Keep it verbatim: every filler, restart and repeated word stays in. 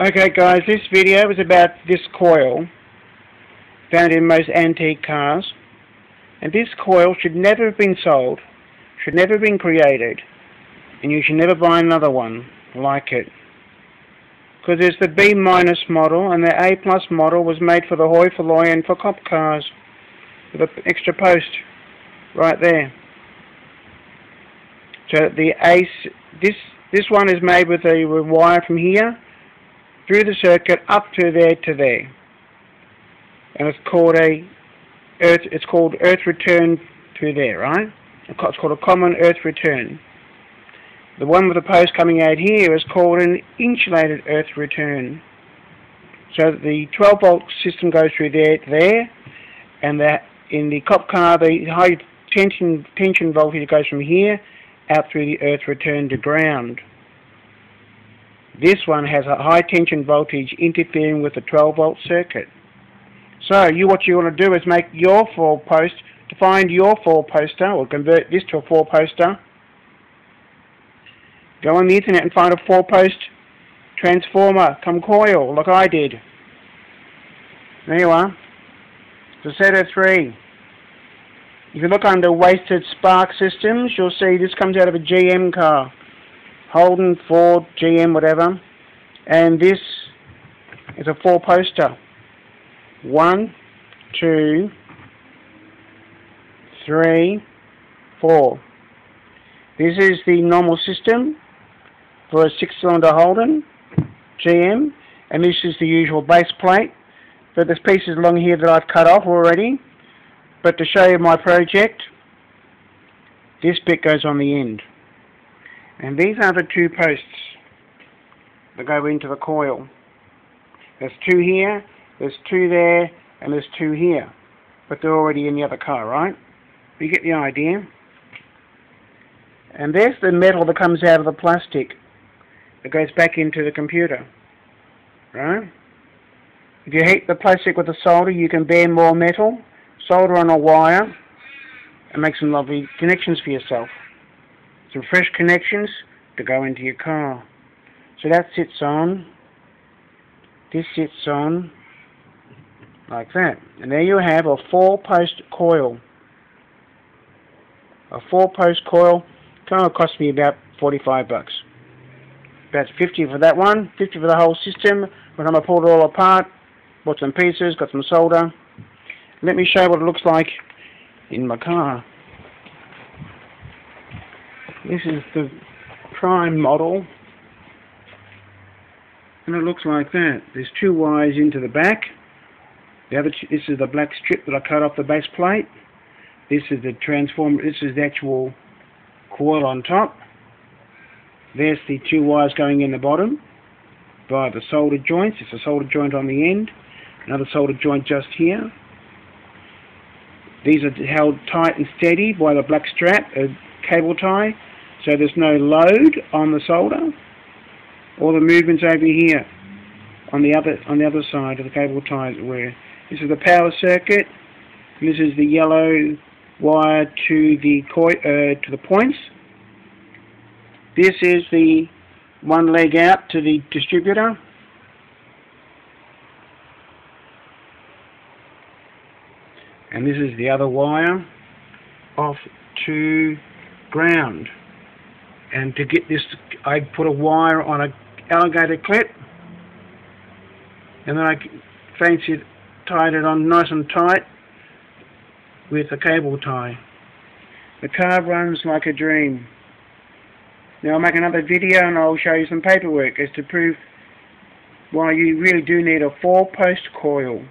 Okay guys, this video is about this coil found in most antique cars, and this coil should never have been sold, should never have been created, and you should never buy another one like it, because there's the B minus model and the A plus model was made for the hoi polloi and for cop cars with an extra post right there. So the ace, this this one is made with a wire from here through the circuit up to there to there, and it's called a earth. It's called earth return to there, right? It's called a common earth return. The one with the post coming out here is called an insulated earth return. So the twelve volt system goes through there to there, and that in the cop car the high tension tension voltage goes from here out through the earth return to ground. This one has a high tension voltage interfering with the twelve volt circuit. So you, what you want to do is make your four post, to find your four poster, or convert this to a four poster. Go on the internet and find a four post transformer, come coil, like I did. There you are. The set of three. If you look under wasted spark systems, you'll see this comes out of a G M car. Holden, Ford, G M, whatever. And this is a four poster. One, two, three, four. This is the normal system for a six cylinder Holden, G M, and this is the usual base plate. But there's pieces along here that I've cut off already. But to show you my project, this bit goes on the end. And these are the two posts that go into the coil. There's two here, there's two there, and there's two here. But they're already in the other car, right? You get the idea. And there's the metal that comes out of the plastic that goes back into the computer, right? If you heat the plastic with the solder, you can bear more metal. Solder on a wire and make some lovely connections for yourself. Some fresh connections to go into your car. So that sits on, this sits on, like that. And there you have a four post coil. A four post coil kind of cost me about forty-five bucks. About fifty for that one, fifty for the whole system. When I'm going to pull it all apart, bought some pieces, got some solder. Let me show you what it looks like in my car. This is the prime model, and it looks like that. There's two wires into the back. The other, this is the black strip that I cut off the base plate. This is the transformer. This is the actual coil on top. There's the two wires going in the bottom by the solder joints. It's a solder joint on the end. Another solder joint just here. These are held tight and steady by the black strap, a cable tie, so there's no load on the solder or the movements over here on the other on the other side of the cable ties. Where this is the power circuit, and this is the yellow wire to the coi uh, to the points. This is the one leg out to the distributor. And this is the other wire off to ground. And to get this, I put a wire on an alligator clip, and then I fancied, tied it on nice and tight with a cable tie. The car runs like a dream. Now I'll make another video and I'll show you some paperwork as to prove why you really do need a four post coil.